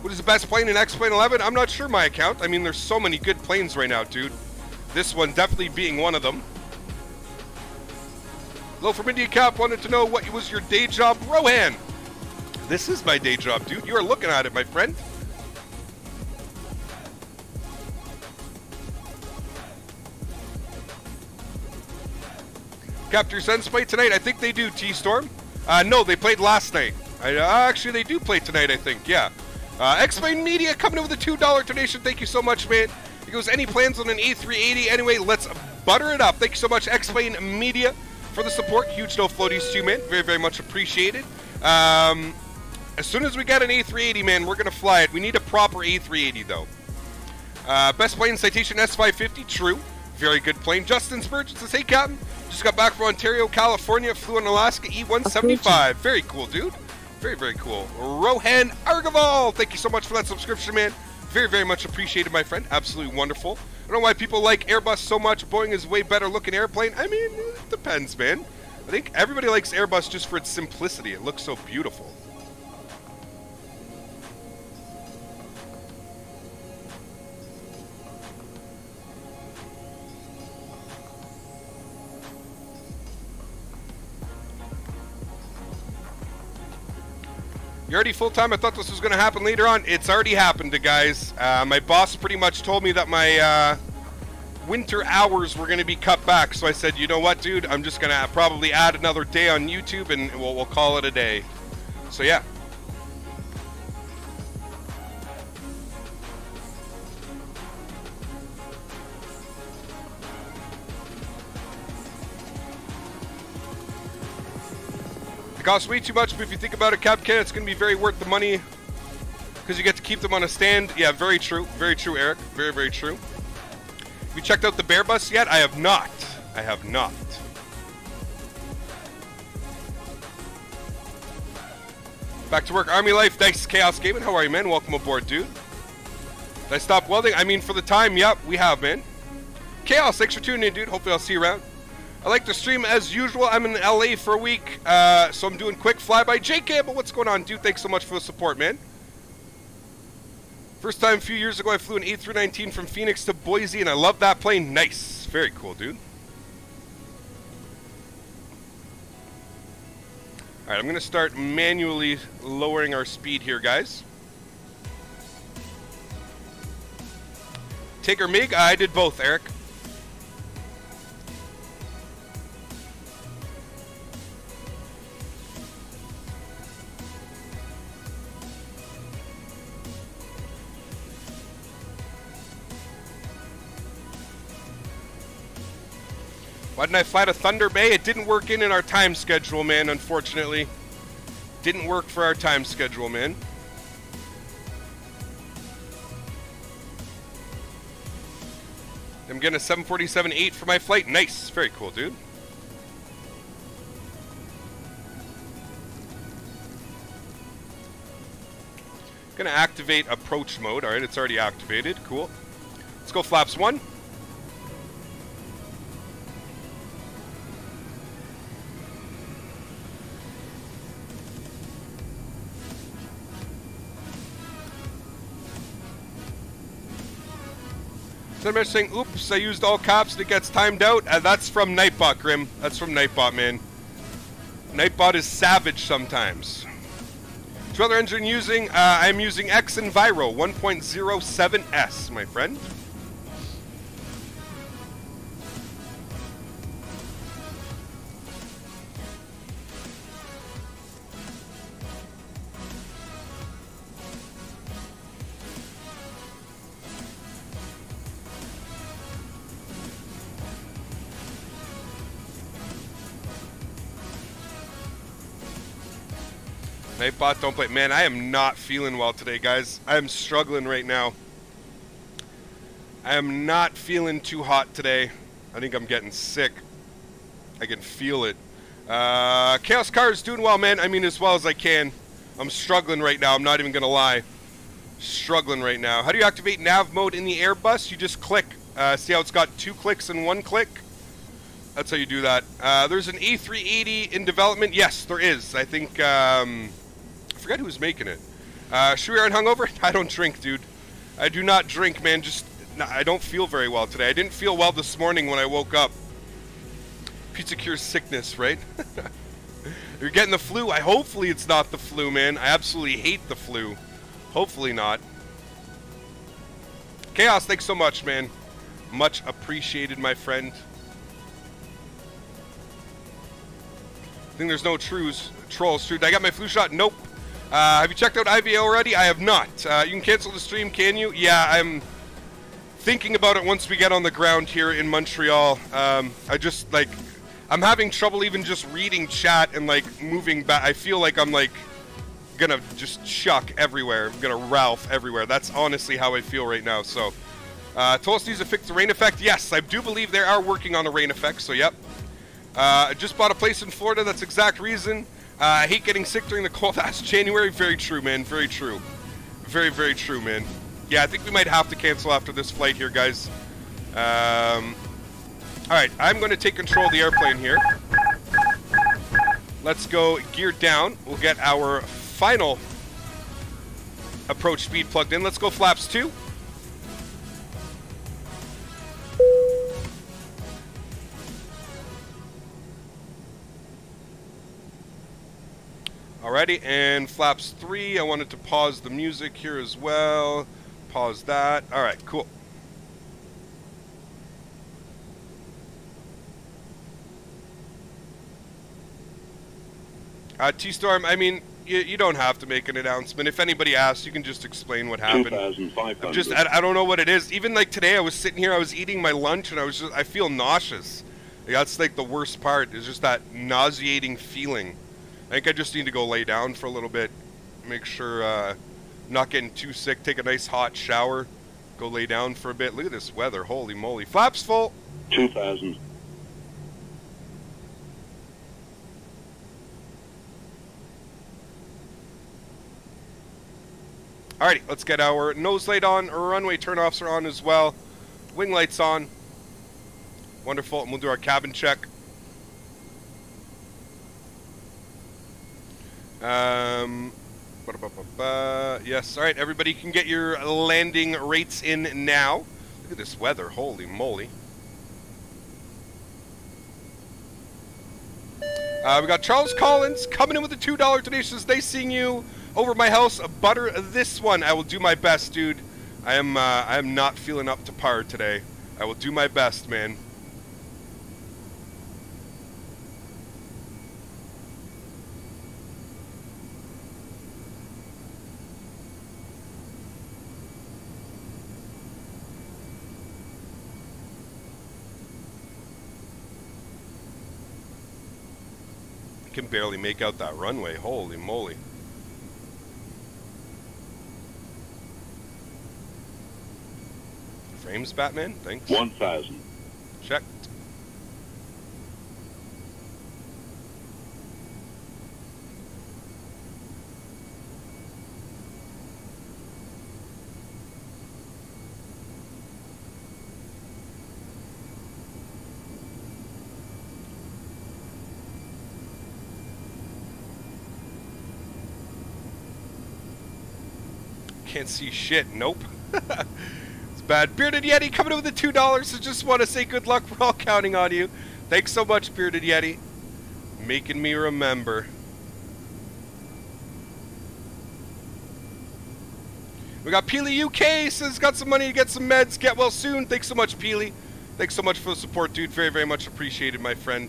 What is the best plane in X-Plane eleven? I'm not sure, my account. I mean, there's so many good planes right now, dude. This one definitely being one of them. Hello from India Cap. Wanted to know what was your day job, Rohan. This is my day job, dude. You are looking at it, my friend. Capture Suns play tonight? I think they do, T-Storm. Uh, no, they played last night. I, uh, actually, they do play tonight, I think, yeah. Uh, X-Plane Media coming in with a two dollar donation. Thank you so much, man. If there was any plans on an A three eighty, anyway, let's butter it up. Thank you so much, X-Plane Media, for the support. Huge no floaties too, man. Very, very much appreciated. Um, as soon as we get an A three eighty, man, we're going to fly it. We need a proper A three eighty, though. Uh, best plane, Citation S five fifty, true. Very good plane. Justin Spurgeon says, hey, Captain. Just got back from Ontario, California. Flew in Alaska E one seventy-five. Very cool, dude. Very, very cool. Rohan Argival, thank you so much for that subscription, man. Very, very much appreciated, my friend. Absolutely wonderful. I don't know why people like Airbus so much. Boeing is way better looking airplane. I mean, it depends, man. I think everybody likes Airbus just for its simplicity. It looks so beautiful. You're already full-time. I thought this was going to happen later on. It's already happened, guys. Uh, my boss pretty much told me that my uh, winter hours were going to be cut back. So I said, you know what, dude? I'm just going to probably add another day on YouTube, and we'll, we'll call it a day. So, yeah. It costs way too much, but if you think about it, Cap Canada, it's going to be very worth the money because you get to keep them on a stand. Yeah, very true. Very true, Eric. Very, very true. Have you checked out the Bear Bus yet? I have not. I have not. Back to work. Army life. Thanks, Chaos Gaming. How are you, man? Welcome aboard, dude. Did I stop welding? I mean, for the time, yep, we have, man. Chaos, thanks for tuning in, dude. Hopefully I'll see you around. I like to stream as usual. I'm in L A for a week, uh, so I'm doing quick flyby. J K, but what's going on, dude? Thanks so much for the support, man. First time a few years ago I flew an A three nineteen from Phoenix to Boise, and I love that plane. Nice. Very cool, dude. Alright, I'm going to start manually lowering our speed here, guys. Take or MiG? I did both, Eric. Why didn't I fly to Thunder Bay? It didn't work in in our time schedule, man, unfortunately. Didn't work for our time schedule, man. I'm getting a seven forty-seven eight for my flight. Nice. Very cool, dude. Gonna activate approach mode. Alright, it's already activated. Cool. Let's go flaps one. Somebody's saying, oops, I used all caps and it gets timed out. Uh, that's from Nightbot, Grim. That's from Nightbot, man. Nightbot is savage sometimes. To other engine using, uh, I'm using X-Enviro one point oh seven S, my friend. Nightbot, don't play. Man, I am not feeling well today, guys. I am struggling right now. I am not feeling too hot today. I think I'm getting sick. I can feel it. Uh, Chaos Car is doing well, man. I mean, as well as I can. I'm struggling right now. I'm not even going to lie. Struggling right now. How do you activate nav mode in the Airbus? You just click. Uh, see how it's got two clicks and one click? That's how you do that. Uh, there's an A three eighty in development. Yes, there is. I think... Um, I forgot who's making it. Uh, sure, you aren't hungover? I don't drink, dude. I do not drink, man. Just, nah, I don't feel very well today. I didn't feel well this morning when I woke up. Pizza cures sickness, right? You're getting the flu? I hopefully it's not the flu, man. I absolutely hate the flu. Hopefully not. Chaos, thanks so much, man. Much appreciated, my friend. I think there's no trues, trolls. Dude, I got my flu shot. Nope. Uh, have you checked out I V A already? I have not. Uh, you can cancel the stream, can you? Yeah, I'm thinking about it once we get on the ground here in Montreal. Um, I just, like, I'm having trouble even just reading chat and, like, moving back. I feel like I'm, like, gonna just chuck everywhere. I'm gonna Ralph everywhere. That's honestly how I feel right now, so. Uh, Tolis needs to fix the rain effect. Yes, I do believe they are working on a rain effect, so yep. Uh, I just bought a place in Florida. That's the exact reason. Uh, I hate getting sick during the cold last January. Very true, man. Very true. Very, very true, man. Yeah, I think we might have to cancel after this flight here, guys. Um, Alright, I'm going to take control of the airplane here. Let's go gear down. We'll get our final approach speed plugged in. Let's go flaps two. Alrighty, and flaps three. I wanted to pause the music here as well. Pause that. Alright, cool. Uh, T-Storm, I mean, you, you don't have to make an announcement. If anybody asks, you can just explain what happened. I'm just, I, I don't know what it is. Even like today, I was sitting here, I was eating my lunch, and I was just, I feel nauseous. Like, that's like the worst part, is just that nauseating feeling. I think I just need to go lay down for a little bit, make sure uh, I'm not getting too sick, take a nice hot shower, go lay down for a bit. Look at this weather, holy moly. Flaps full. two thousand. Alrighty, let's get our nose light on, runway turnoffs are on as well, wing lights on. Wonderful, and we'll do our cabin check. Um, Ba-da-ba-ba-ba. Yes, all right, everybody can get your landing rates in now. Look at this weather, holy moly. Uh, we got Charles Collins coming in with a two dollar donation. They seeing you over my house. Butter this one. I will do my best, dude. I am uh, I am not feeling up to par today. I will do my best, man. Can barely make out that runway. Holy moly. Frames, Batman? Thanks. one thousand. Checked. Can't see shit. Nope. It's bad. Bearded Yeti coming in with the two dollars. So just want to say good luck. We're all counting on you. Thanks so much, Bearded Yeti. Making me remember. We got Peely U K. Says got some money to get some meds. Get well soon. Thanks so much, Peely. Thanks so much for the support, dude. Very, very much appreciated, my friend.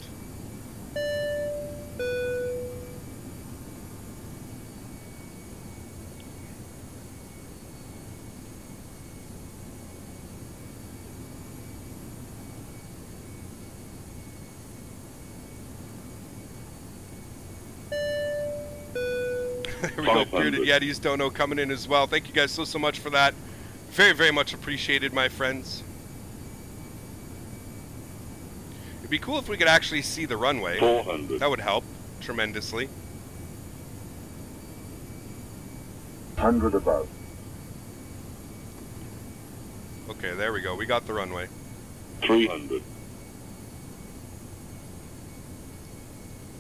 Bearded Yetis Dono coming in as well. Thank you guys so, so much for that. Very, very much appreciated, my friends. It'd be cool if we could actually see the runway. four hundred. That would help tremendously. one hundred above. Okay, there we go. We got the runway. three hundred.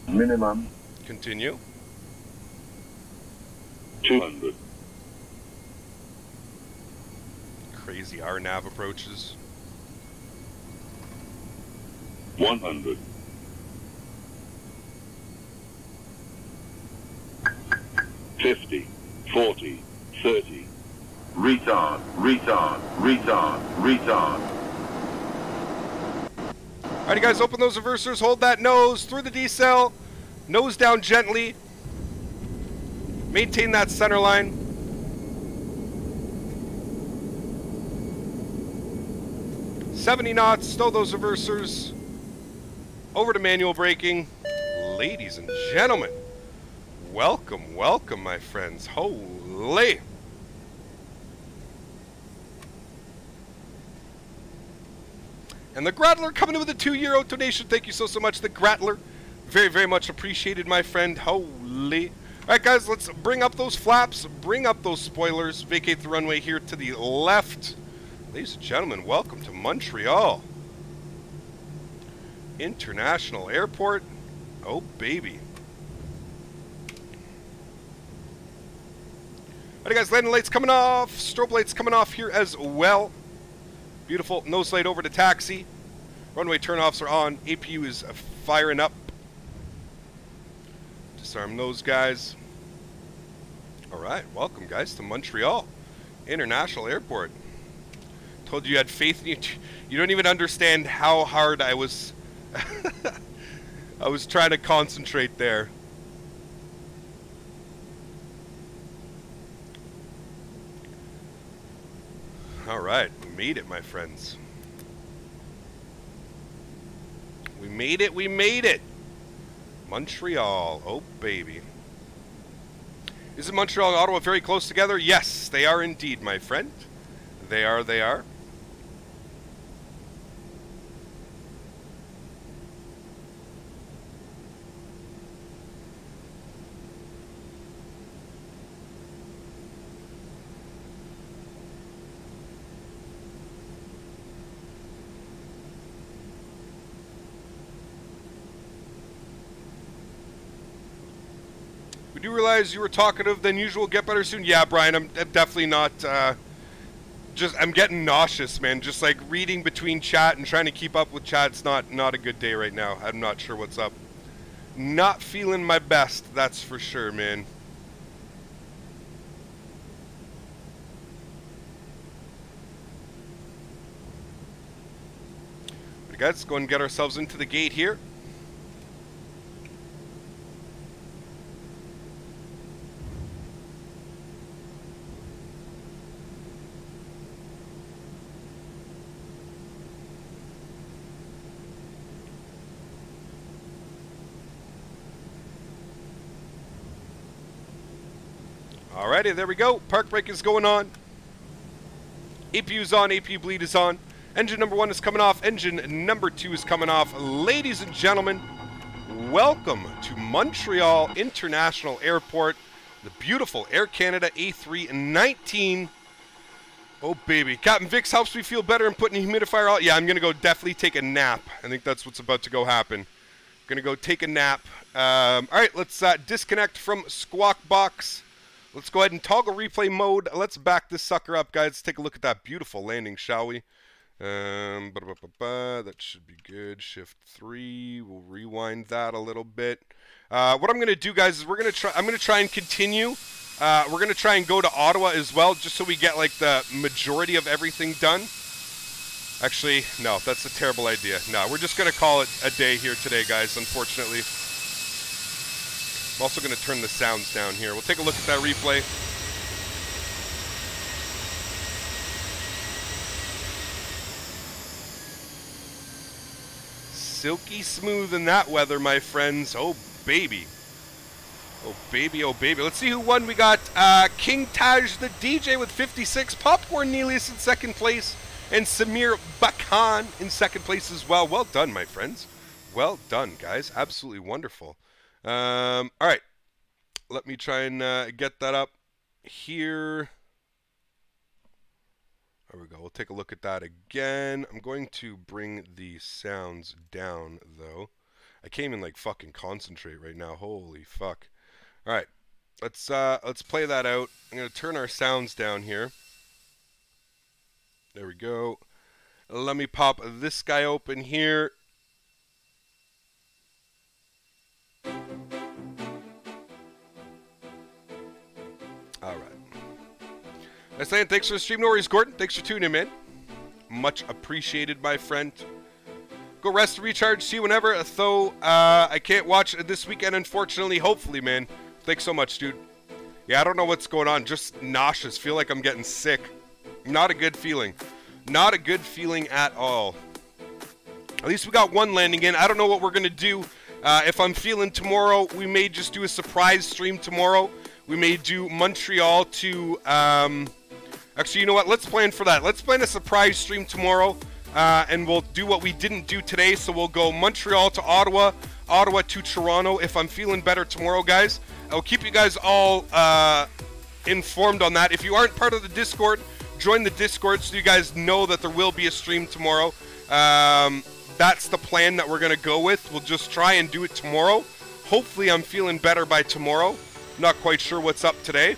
Minimum. Continue. two hundred. Crazy R NAV approaches. one hundred. fifty. forty. thirty. Retard, retard, retard, retard. Alrighty, guys, open those reversers, hold that nose through the decel, nose down gently. Maintain that center line. seventy knots, stow those reversers. Over to manual braking. Ladies and gentlemen, welcome, welcome, my friends. Holy. And the Grattler coming in with a two euro donation. Thank you so, so much, the Grattler. Very, very much appreciated, my friend. Holy. Alright guys, let's bring up those flaps, bring up those spoilers, vacate the runway here to the left. Ladies and gentlemen, welcome to Montreal International Airport. Oh baby. Alright guys, landing lights coming off, strobe lights coming off here as well. Beautiful nose light over to taxi. Runway turnoffs are on, A P U is firing up. Disarm those guys. Alright, welcome guys to Montreal International Airport. Told you you had faith in you. You don't even understand how hard I was I was trying to concentrate there. Alright, we made it, my friends. We made it, we made it! Montreal, oh baby. Isn't Montreal and Ottawa very close together? Yes, they are indeed, my friend. They are, they are. do you realize you were talkative than usual? Get better soon? Yeah, Brian, I'm definitely not, uh, just, I'm getting nauseous, man. Just like reading between chat and trying to keep up with chat's not, not a good day right now. I'm not sure what's up. Not feeling my best, that's for sure, man. But guys, let's go and get ourselves into the gate here. Alrighty, there we go. Park brake is going on. A P U is on. A P U bleed is on. Engine number one is coming off. Engine number two is coming off. Ladies and gentlemen, welcome to Montreal International Airport. The beautiful Air Canada A three nineteen. Oh, baby. Captain Vix helps me feel better and putting a humidifier out. Yeah, I'm going to go definitely take a nap. I think that's what's about to go happen. Going to go take a nap. Um, Alright, let's uh, disconnect from Squawk Box. Let's go ahead and toggle replay mode. Let's back this sucker up, guys. Let's take a look at that beautiful landing, shall we? Um, ba -ba -ba -ba. That should be good. Shift three. We'll rewind that a little bit. Uh, what I'm going to do, guys, is we're going to try. I'm going to try and continue. Uh, we're going to try and go to Ottawa as well, just so we get like the majority of everything done. Actually, no, that's a terrible idea. No, we're just going to call it a day here today, guys. Unfortunately. I'm also going to turn the sounds down here. We'll take a look at that replay. Silky smooth in that weather, my friends. Oh, baby. Oh, baby, oh, baby. Let's see who won. We got uh, King Taj the D J with fifty-six, Popcorn Nelius in second place, and Samir Bakhan in second place as well. Well done, my friends. Well done, guys. Absolutely wonderful. Um, all right, let me try and uh, get that up here. There we go. We'll take a look at that again. I'm going to bring the sounds down, though. I can't even like fucking concentrate right now. Holy fuck! All right, let's uh, let's play that out. I'm gonna turn our sounds down here. There we go. Let me pop this guy open here. All right. Iceland, thanks for the stream. No worries, Gordon. Thanks for tuning in. Much appreciated, my friend. Go rest, recharge. See you whenever. Though uh, I can't watch this weekend, unfortunately. Hopefully, man. Thanks so much, dude. Yeah, I don't know what's going on. Just nauseous. Feel like I'm getting sick. Not a good feeling. Not a good feeling at all. At least we got one landing in. I don't know what we're going to do. Uh, if I'm feeling tomorrow, we may just do a surprise stream tomorrow. We may do Montreal to, um, actually, you know what? Let's plan for that. Let's plan a surprise stream tomorrow, uh, and we'll do what we didn't do today. So we'll go Montreal to Ottawa, Ottawa to Toronto. If I'm feeling better tomorrow, guys, I'll keep you guys all uh, informed on that. If you aren't part of the Discord, join the Discord so you guys know that there will be a stream tomorrow. Um, that's the plan that we're going to go with. We'll just try and do it tomorrow. Hopefully, I'm feeling better by tomorrow. Not quite sure what's up today.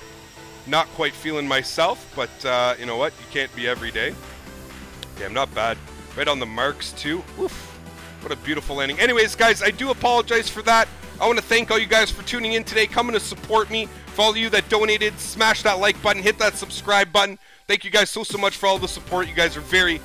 Not quite feeling myself, but uh, you know what? You can't be every day. Damn, not bad. Right on the marks, too. Oof. What a beautiful landing. Anyways, guys, I do apologize for that. I want to thank all you guys for tuning in today, coming to support me. For all of you that donated, smash that like button, hit that subscribe button. Thank you guys so, so much for all the support. You guys are very,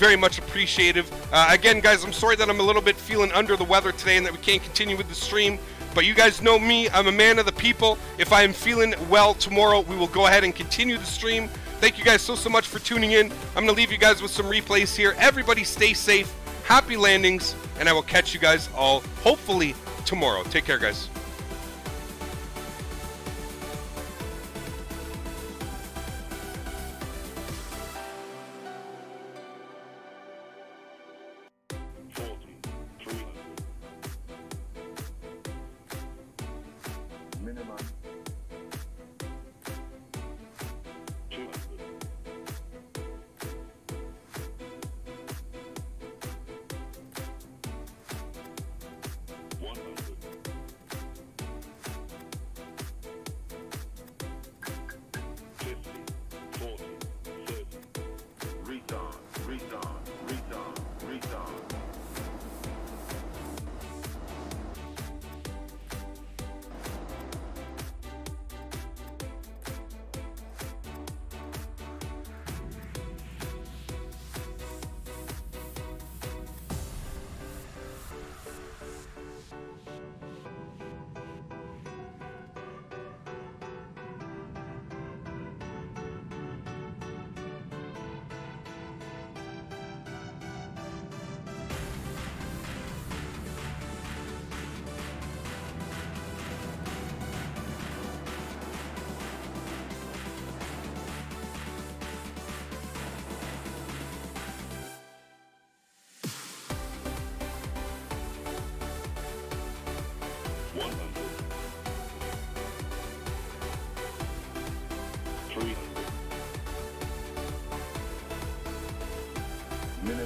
very much appreciative. Uh, again, guys, I'm sorry that I'm a little bit feeling under the weather today and that we can't continue with the stream. But you guys know me, I'm a man of the people. If I am feeling well tomorrow, we will go ahead and continue the stream. Thank you guys so, so much for tuning in. I'm going to leave you guys with some replays here. Everybody stay safe, happy landings, and I will catch you guys all hopefully tomorrow. Take care, guys.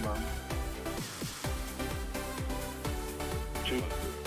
Hey, Mom. Two.